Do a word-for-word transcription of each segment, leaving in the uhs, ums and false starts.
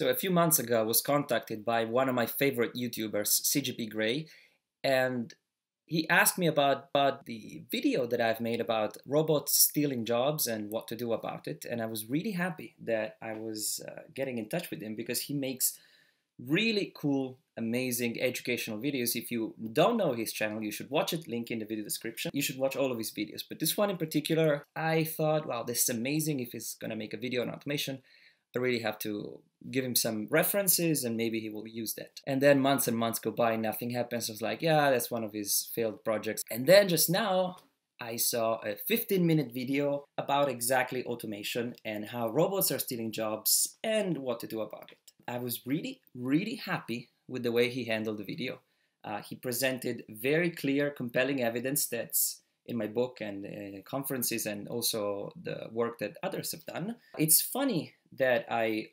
So a few months ago, I was contacted by one of my favorite YouTubers, C G P Grey, and he asked me about, about the video that I've made about robots stealing jobs and what to do about it. And I was really happy that I was uh, getting in touch with him, because he makes really cool, amazing educational videos. If you don't know his channel, you should watch it. Link in the video description. You should watch all of his videos. But this one in particular, I thought, wow, this is amazing. If he's going to make a video on automation, I really have to give him some references and maybe he will use that. And then months and months go by, nothing happens. I was like, yeah, that's one of his failed projects. And then just now, I saw a fifteen minute video about exactly automation and how robots are stealing jobs and what to do about it. I was really, really happy with the way he handled the video. Uh, he presented very clear, compelling evidence that's in my book and uh, conferences, and also the work that others have done. It's funny that I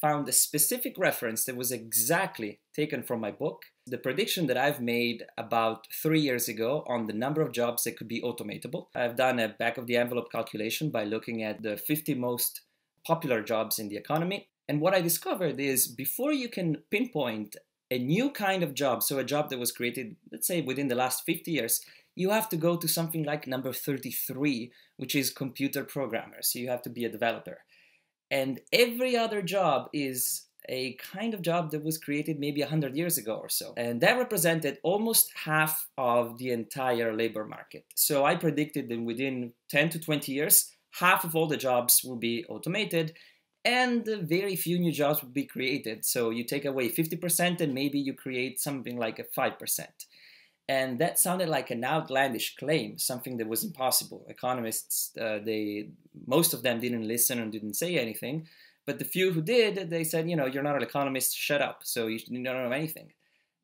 found a specific reference that was exactly taken from my book, the prediction that I've made about three years ago on the number of jobs that could be automatable. I've done a back-of-the-envelope calculation by looking at the fifty most popular jobs in the economy. And what I discovered is, before you can pinpoint a new kind of job, so a job that was created, let's say, within the last fifty years, you have to go to something like number thirty-three, which is computer programmers. So you have to be a developer. And every other job is a kind of job that was created maybe one hundred years ago or so. And that represented almost half of the entire labor market. So I predicted that within ten to twenty years, half of all the jobs will be automated and very few new jobs will be created. So you take away fifty percent and maybe you create something like a five percent. And that sounded like an outlandish claim, something that was impossible. Economists, uh, they, most of them didn't listen and didn't say anything. But the few who did, they said, you know, you're not an economist, shut up. So you don't know anything.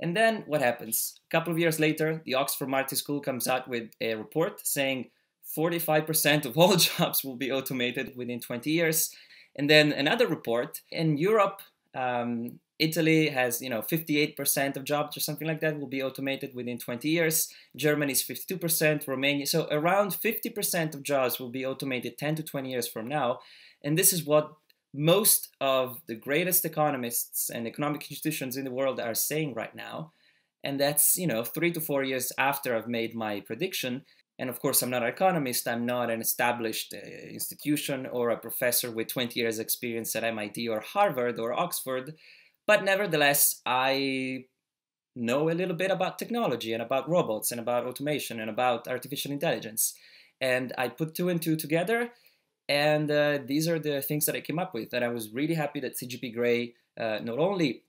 And then what happens? A couple of years later, the Oxford Martin School comes out with a report saying forty-five percent of all jobs will be automated within twenty years. And then another report in Europe, um, Italy has, you know, fifty-eight percent of jobs or something like that will be automated within twenty years. Germany is fifty-two percent, Romania. So around fifty percent of jobs will be automated ten to twenty years from now. And this is what most of the greatest economists and economic institutions in the world are saying right now. And that's, you know, three to four years after I've made my prediction. And of course, I'm not an economist. I'm not an established uh, institution or a professor with twenty years experience at M I T or Harvard or Oxford. But nevertheless, I know a little bit about technology and about robots and about automation and about artificial intelligence. And I put two and two together. And uh, these are the things that I came up with. And I was really happy that C G P Grey uh, not only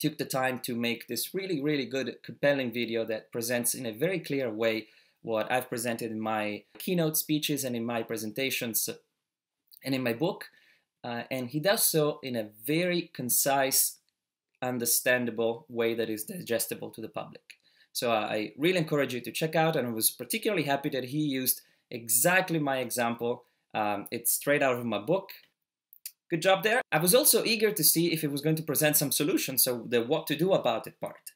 took the time to make this really, really good, compelling video that presents in a very clear way what I've presented in my keynote speeches and in my presentations and in my book. Uh, and he does so in a very concise, understandable way that is digestible to the public. So I really encourage you to check out, and I was particularly happy that he used exactly my example. Um, it's straight out of my book. Good job there. I was also eager to see if it was going to present some solutions, so the what to do about it part.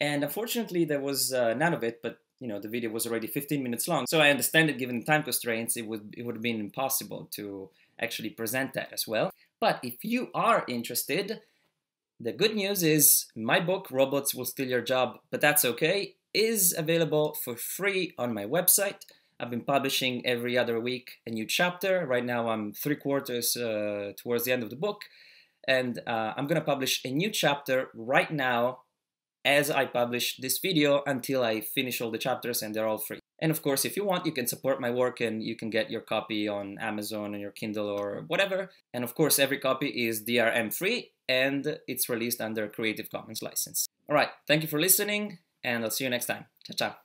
And unfortunately, there was uh, none of it, but you know, the video was already fifteen minutes long. So I understand that given the time constraints, it would, it would have been impossible to actually present that as well. But if you are interested, the good news is my book, Robots Will Steal Your Job, But That's Okay, is available for free on my website. I've been publishing every other week a new chapter. Right now I'm three quarters uh, towards the end of the book. And uh, I'm gonna publish a new chapter right now as I publish this video until I finish all the chapters, and they're all free. And of course, if you want, you can support my work and you can get your copy on Amazon and your Kindle or whatever. And of course, every copy is D R M free and it's released under a Creative Commons license. All right, thank you for listening and I'll see you next time. Ciao, ciao.